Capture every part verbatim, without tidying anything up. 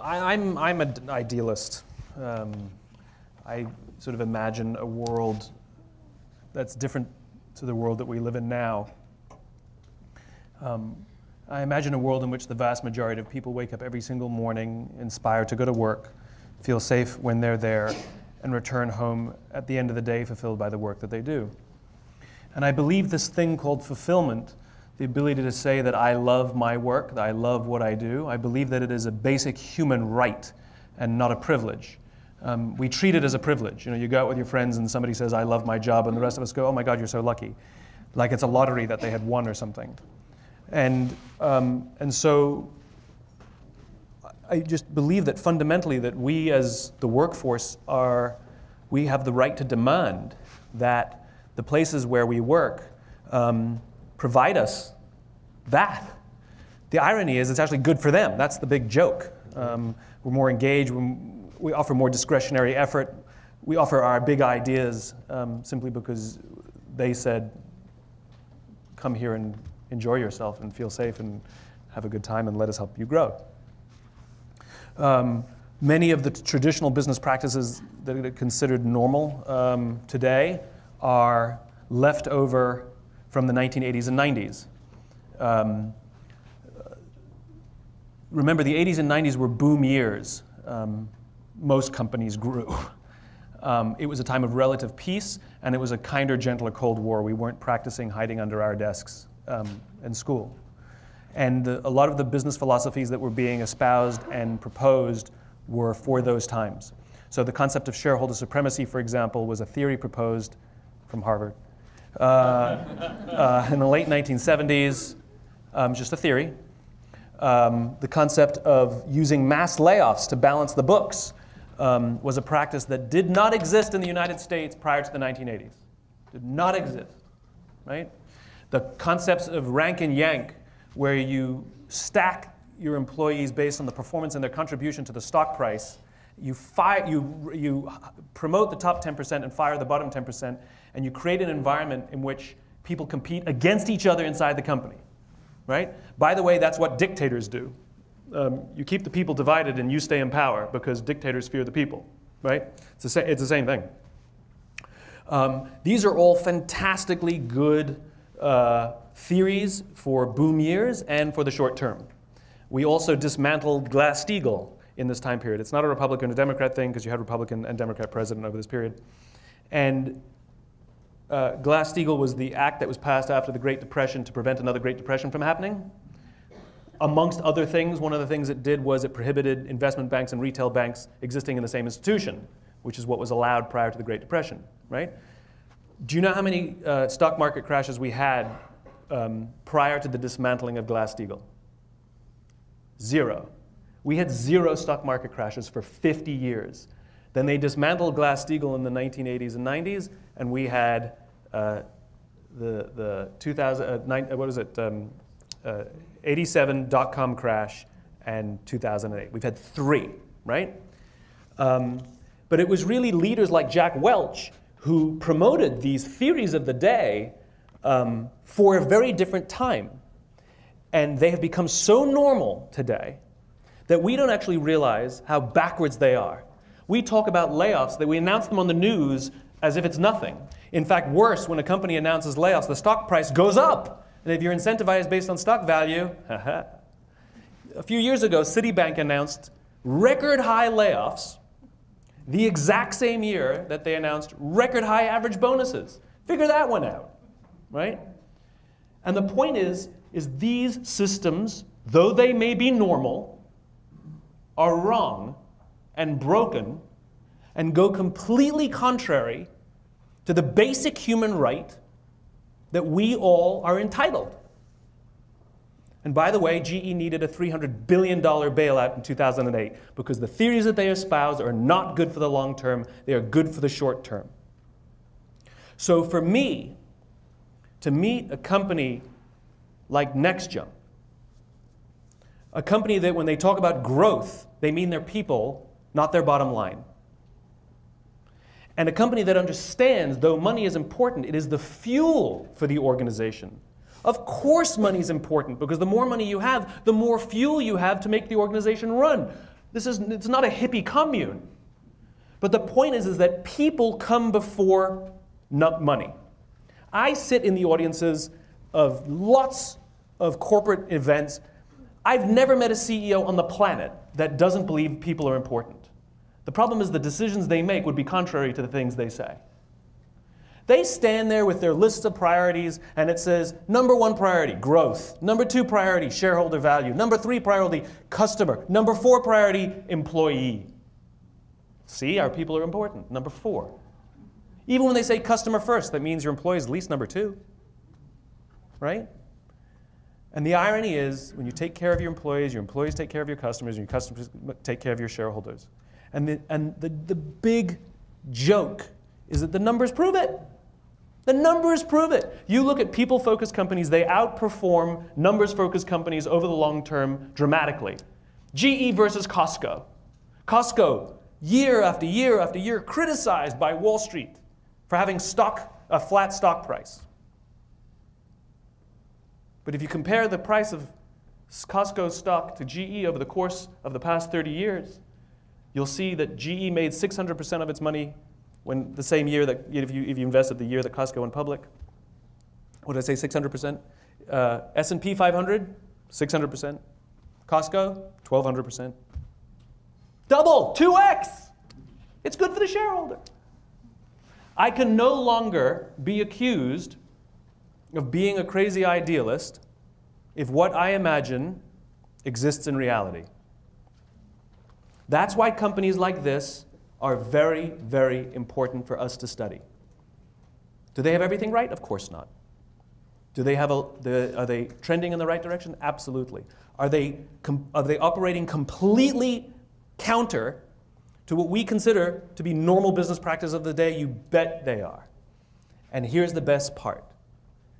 I, I'm, I'm an idealist. Um, I sort of imagine a world that's different to the world that we live in now. Um, I imagine a world in which the vast majority of people wake up every single morning, inspired to go to work, feel safe when they're there, and return home at the end of the day fulfilled by the work that they do. And I believe this thing called fulfillment, the ability to say that I love my work, that I love what I do, I believe that it is a basic human right and not a privilege. Um, we treat it as a privilege. You know, you go out with your friends and somebody says, I love my job, and the rest of us go, oh my God, you're so lucky. Like it's a lottery that they had won or something. And, um, and so I just believe that fundamentally that we as the workforce are, we have the right to demand that the places where we work um, provide us that. The irony is it's actually good for them. That's the big joke. Um, we're more engaged, we offer more discretionary effort, we offer our big ideas um, simply because they said, come here and enjoy yourself and feel safe and have a good time and let us help you grow. Um, many of the traditional business practices that are considered normal um, today are left over from the nineteen eighties and nineties. Um, remember, the eighties and nineties were boom years. Um, most companies grew. Um, it was a time of relative peace, and it was a kinder, gentler Cold War. We weren't practicing hiding under our desks um, in school. And the, a lot of the business philosophies that were being espoused and proposed were for those times. So the concept of shareholder supremacy, for example, was a theory proposed from Harvard uh, uh, in the late nineteen seventies, um, just a theory. Um, the concept of using mass layoffs to balance the books um, was a practice that did not exist in the United States prior to the nineteen eighties. Did not exist, right? The concepts of rank and yank, where you stack your employees based on the performance and their contribution to the stock price. You, fire, you, you promote the top ten percent and fire the bottom ten percent, and you create an environment in which people compete against each other inside the company, right? By the way, that's what dictators do. Um, you keep the people divided and you stay in power because dictators fear the people, right? It's the, sa it's the same thing. Um, these are all fantastically good uh, theories for boom years and for the short term. We also dismantled Glass-Steagall in this time period. It's not a Republican or Democrat thing because you had Republican and Democrat president over this period. And uh, Glass-Steagall was the act that was passed after the Great Depression to prevent another Great Depression from happening. Amongst other things, one of the things it did was it prohibited investment banks and retail banks existing in the same institution, which is what was allowed prior to the Great Depression, right? Do you know how many uh, stock market crashes we had Um, prior to the dismantling of Glass-Steagall? Zero. We had zero stock market crashes for fifty years. Then they dismantled Glass-Steagall in the nineteen eighties and nineties, and we had uh, the, the two thousand, uh, nine, what was it, um, uh, eighty-seven dot-com crash and two thousand eight. We've had three, right? Um, but it was really leaders like Jack Welch who promoted these theories of the day Um, for a very different time. And they have become so normal today that we don't actually realize how backwards they are. We talk about layoffs, that we announce them on the news as if it's nothing. In fact, worse, when a company announces layoffs, the stock price goes up. And if you're incentivized based on stock value, haha. A few years ago, Citibank announced record high layoffs the exact same year that they announced record high average bonuses. Figure that one out. Right? And the point is, is these systems, though they may be normal, are wrong and broken and go completely contrary to the basic human right that we all are entitled. And by the way, G E needed a three hundred billion dollar bailout in two thousand eight because the theories that they espouse are not good for the long term, they are good for the short term. So for me, to meet a company like NextJump, a company that when they talk about growth, they mean their people, not their bottom line. And a company that understands, though money is important, it is the fuel for the organization. Of course money is important, because the more money you have, the more fuel you have to make the organization run. This is, it's not a hippie commune. But the point is, is that people come before not money. I sit in the audiences of lots of corporate events. I've never met a C E O on the planet that doesn't believe people are important. The problem is the decisions they make would be contrary to the things they say. They stand there with their list of priorities, and it says, number one priority, growth. Number two priority, shareholder value. Number three priority, customer. Number four priority, employee. See, our people are important. Number four. Even when they say customer first, that means your employee is at least number two, right? And the irony is, when you take care of your employees, your employees take care of your customers, and your customers take care of your shareholders. And the, and the, the big joke is that the numbers prove it. The numbers prove it. You look at people-focused companies, they outperform numbers-focused companies over the long term dramatically. G E versus Costco. Costco, year after year after year, criticized by Wall Street for having stock, a flat stock price. But if you compare the price of Costco stock to G E over the course of the past thirty years, you'll see that G E made six hundred percent of its money when the same year that, if you, if you invested the year that Costco went public. What did I say, six hundred percent? Uh, S and P five hundred, six hundred percent. Costco, twelve hundred percent. Double, two X! It's good for the shareholder. I can no longer be accused of being a crazy idealist if what I imagine exists in reality. That's why companies like this are very, very important for us to study. Do they have everything right? Of course not. Do they have a, the, are they trending in the right direction? Absolutely. Are they, com, are they operating completely counter to what we consider to be normal business practice of the day? You bet they are. And here's the best part.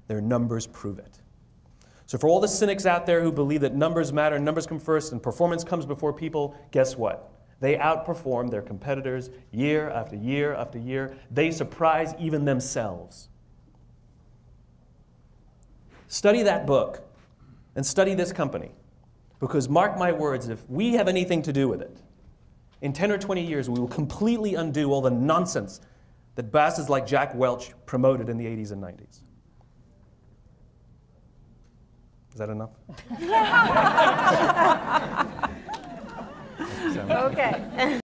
Their numbers prove it. So for all the cynics out there who believe that numbers matter, numbers come first, and performance comes before people, guess what? They outperform their competitors year after year after year. They surprise even themselves. Study that book and study this company, because mark my words, if we have anything to do with it, in ten or twenty years we will completely undo all the nonsense that bastards like Jack Welch promoted in the eighties and nineties. Is that enough? Okay.